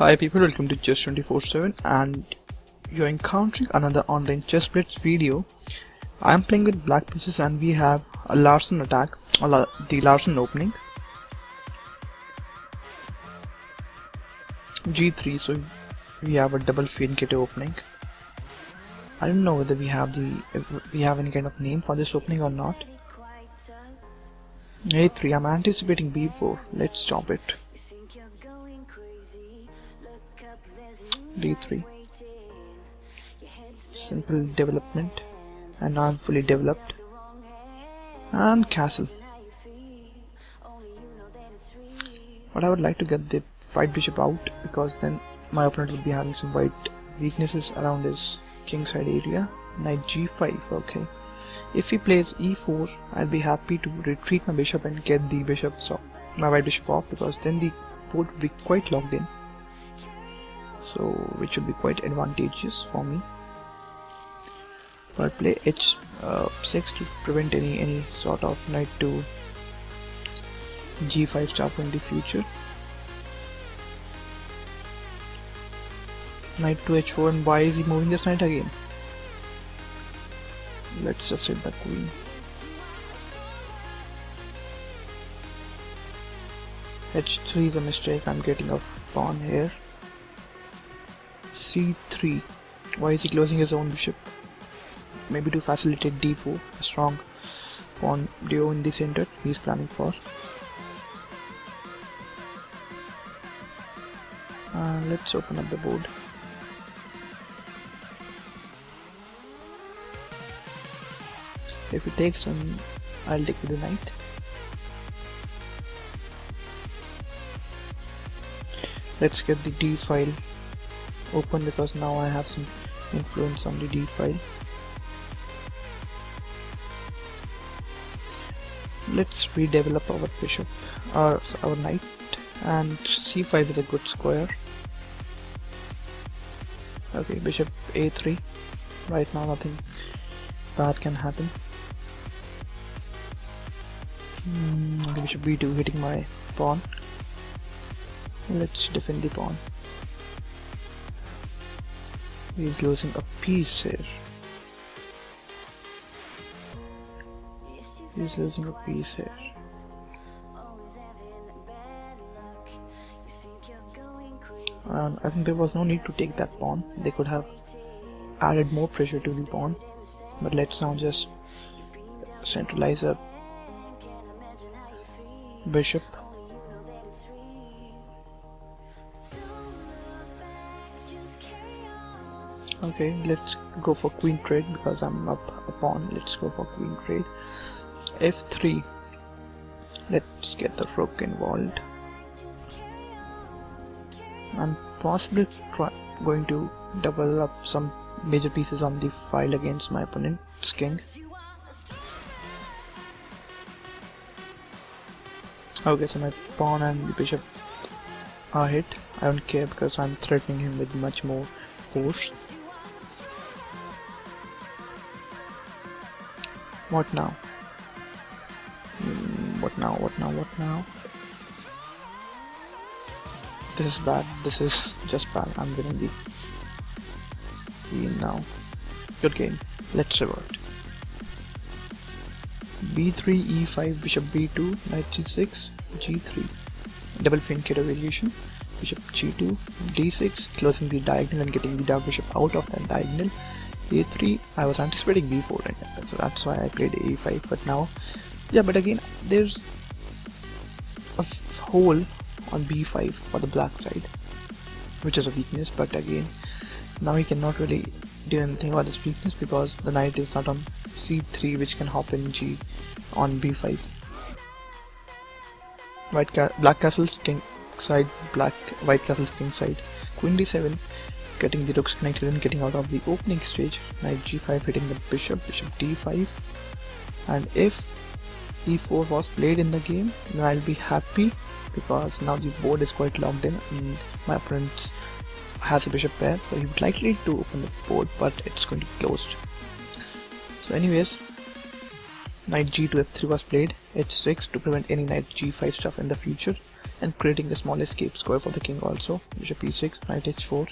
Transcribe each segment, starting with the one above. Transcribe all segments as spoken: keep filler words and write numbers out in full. Hi people, welcome to Chess twenty-four seven, and you are encountering another online chess blitz video. I am playing with black pieces and we have a Larsen attack, or the Larsen opening. g three, so we have a double fianchetto opening. I don't know whether we have the if we have any kind of name for this opening or not. a three, I'm anticipating b four, let's stop it. d three, simple development, and now I'm fully developed, and castle. But I would like to get the white bishop out, because then my opponent will be having some white weaknesses around his kingside area. Knight g five, okay. If he plays e four, I'll be happy to retreat my bishop and get the bishop, so my white bishop off, because then the board will be quite locked in. So, which would be quite advantageous for me. But I'll play h six uh, to prevent any any sort of knight to g five stop in the future. Knight to h four, and why is he moving this knight again? Let's just hit the queen. h three is a mistake. I'm getting a pawn here. c three, why is he closing his own bishop? Maybe to facilitate d four, a strong pawn duo in the center he's planning for. Uh, let's open up the board. If he takes one, I'll take the knight. Let's get the d file open, because now I have some influence on the d file. Let's redevelop our bishop, our, our knight, and c five is a good square. Okay, bishop a three. Right now nothing bad can happen. Mm, okay, bishop b two, hitting my pawn. Let's defend the pawn. He's losing a piece here. He's losing a piece here. And I think there was no need to take that pawn. They could have added more pressure to the pawn. But let's now just centralize a bishop. Okay, let's go for queen trade, because I'm up a pawn. Let's go for queen trade. f three. Let's get the rook involved. I'm possibly try going to double up some major pieces on the file against my opponent's king. Okay, so my pawn and the bishop are hit. I don't care, because I'm threatening him with much more force. What now? Mm, what now? What now? What now? This is bad. This is just bad. I'm winning the game now. Good game. Let's revert. b three, e five, bishop b two, knight c six, g three. Double fianchetto variation. Bishop g two, d six, closing the diagonal and getting the dark bishop out of that diagonal. a three, I was anticipating b four, and so that's why I played a five, but now, yeah, but again, there's a hole on b five for the black side, which is a weakness, but again, now he cannot really do anything about this weakness, because the knight is not on c three, which can hop in g on b five. White ca black castle's king side, black, white castle's king side. Queen d seven. Getting the rooks connected and getting out of the opening stage. Knight g five, hitting the bishop, bishop d five, and if e four was played in the game, then I'll be happy, because now the board is quite locked in and my opponent has a bishop pair, so he would likely to open the board, but it's going to be closed. So anyways, knight g two, f three was played, h six to prevent any knight g five stuff in the future, and creating the small escape square for the king also. Bishop e six, knight h four.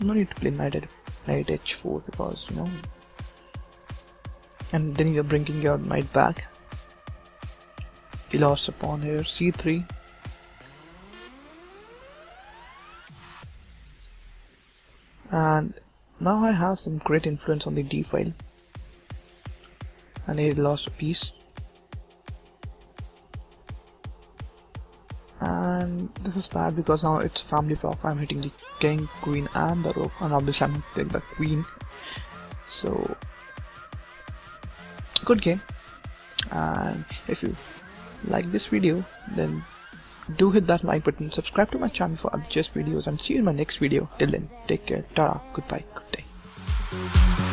No need to play knight h four because, you know, and then you're bringing your knight back. He lost a pawn here. c three. And now I have some great influence on the d file. And he lost a piece. And this is bad because now it's family fork. I'm hitting the king, queen, and the rook, and obviously I'm hitting the queen. So good game. And if you like this video, then do hit that like button, subscribe to my channel for other chess videos, and see you in my next video. Till then, take care, ta-ra, goodbye, good day.